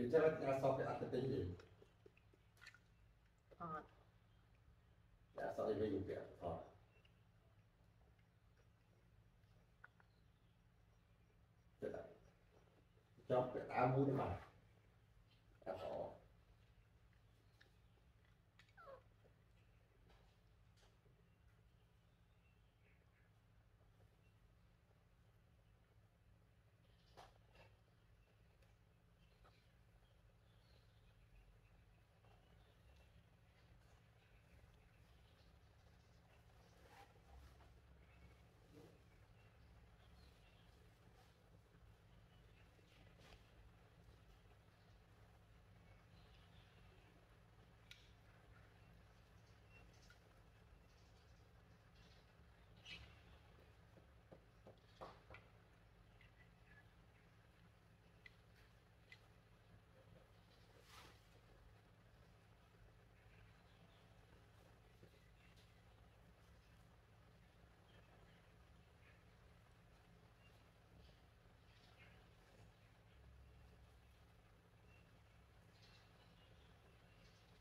thì chắc là sau cái ăn cái gì hot đã sau thì mình kẹt hot thế này trong cái ăn bún mà ăn hot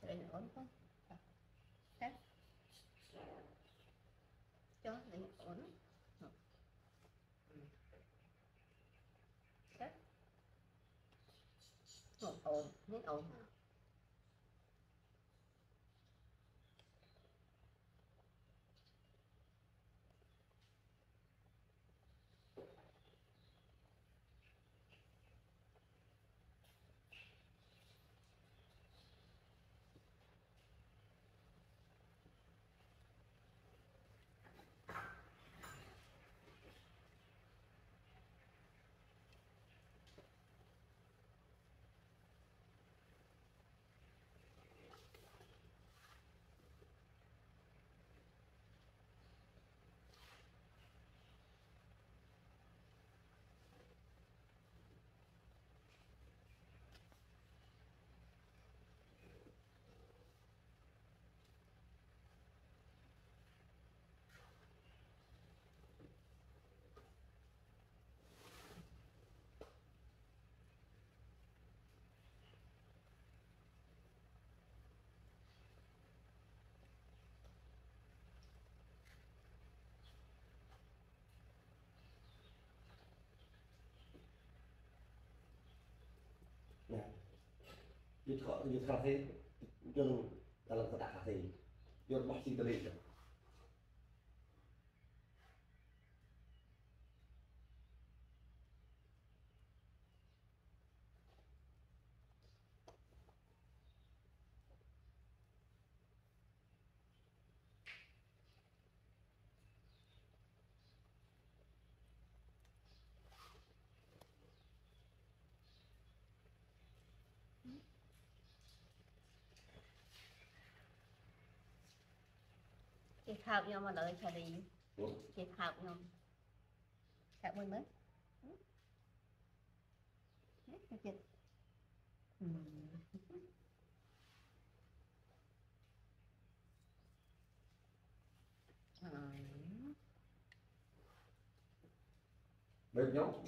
Để ổn không? Hết. Cho để ổn. Hết. Ổn, muốn ổn. يتخاطي يقولون على صدق خاطي يقول محسن دليل chị học nhau mà đợi chờ đi chị học nhau cả buổi mới chị bên nhau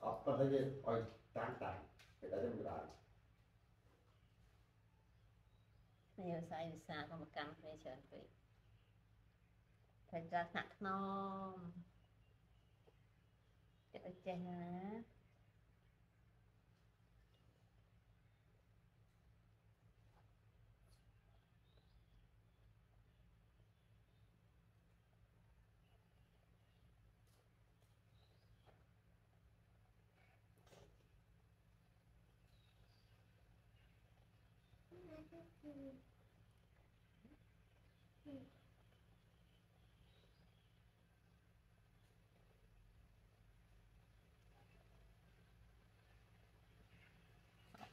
ở bên đây rồi tán tán cái đấy mình làm nhiều sai nhiều sai có một cam phải chờ đợi thành ra sạch nó cái ở trên hả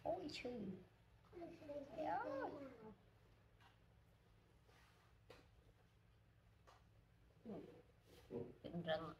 ôi trời ơi bệnh răng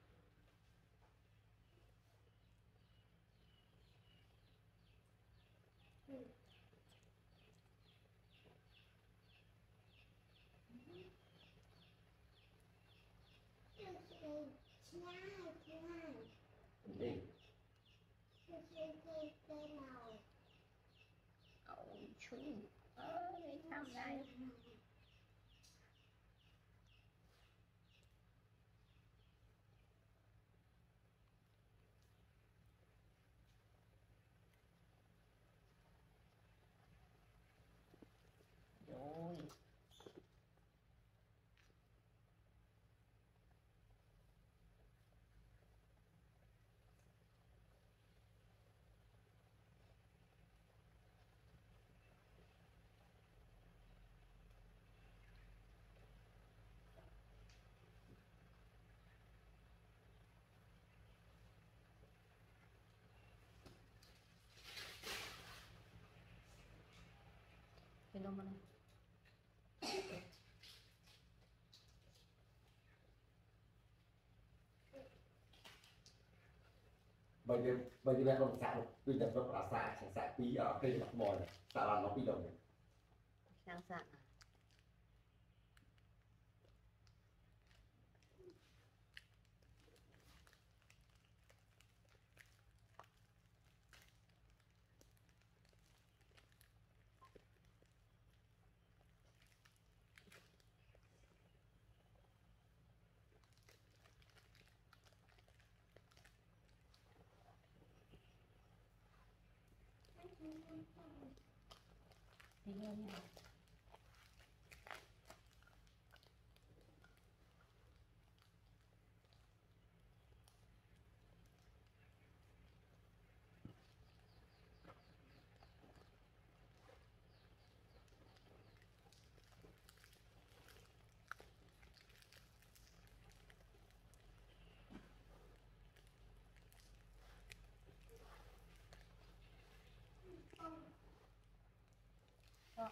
Ôi, thăm đây. Rồi. Phenomenal. Bây giờ mẹ không xả được, bây giờ nó là xả, chẳng xả quý ở cây mặt mòi này, xả là nó quý đồng này. Đang xả à? Đi nghe nha. Con